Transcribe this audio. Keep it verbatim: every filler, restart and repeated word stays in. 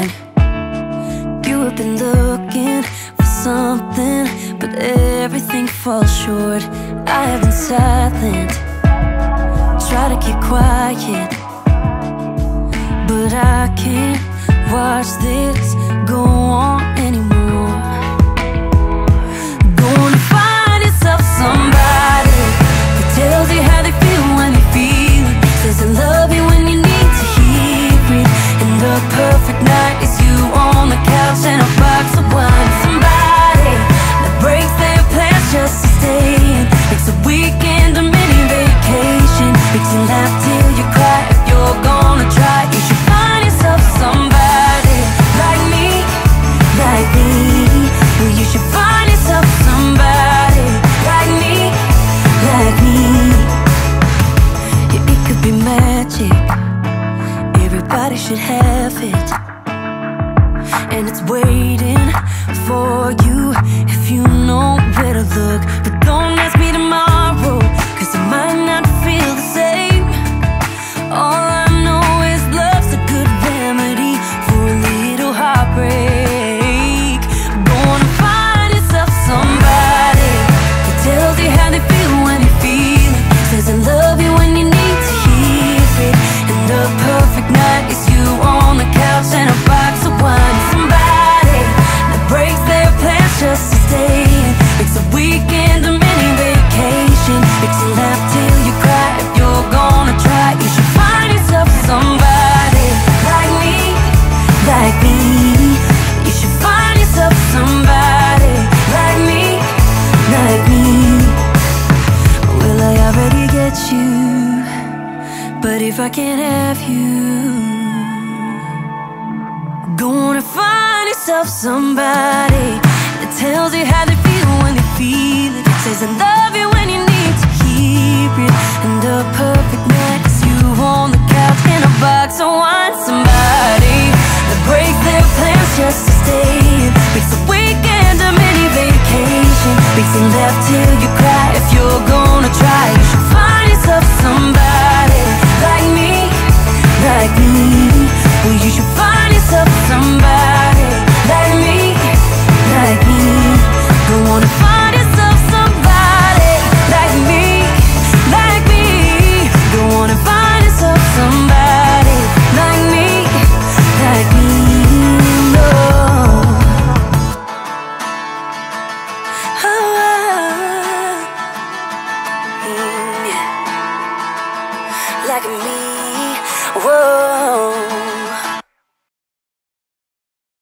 mine. You have been looking for something, but everything falls short. I have been silent, try to keep quiet, but I can't watch this go on anymore. Gonna find yourself somebody that tells you how they feel when they feel it, says they love you when you need to hear it. And the perfect night is you on the couch and a box of wine. Somebody that breaks their plans just to stay in, makes a weekend a mini vacation, makes you laugh till you cry. If you're gonna try, you should find yourself somebody like me, like me. Well, you should find yourself somebody like me, like me. Yeah, it could be magic, everybody should have it, and it's waiting for you if you know where to look. But don't ask me tomorrow, 'cause I might not feel the same. All I know is love's a good remedy for a little heartbreak. Gonna find yourself somebody that tells you how they feel when they feel it, says I love you when you need to hear it. And the perfect night is you on the couch and a box of wine. Somebody that breaks their plans just to stay in, makes a weekend a mini vacation, makes you laugh till you cry. If you're gonna try, you should find yourself somebody like me, like me. You should find yourself somebody like me, like me. Well, I already get you, but if I can't have you, gonna find yourself somebody that tells you how they feel when they feel it, says I love you when you need to hear it. And the perfect night is you on the couch in a box of wine. Somebody that breaks their plans just to stay in, makes a weekend a mini vacation, makes you laugh till you cry. If you're gonna try, you should find yourself somebody like me, like me. Well, you should find yourself somebody like me, like me. I wanna find yourself somebody like me, like me. You wanna find yourself somebody like me, like me. No. Oh, like me. Whoa.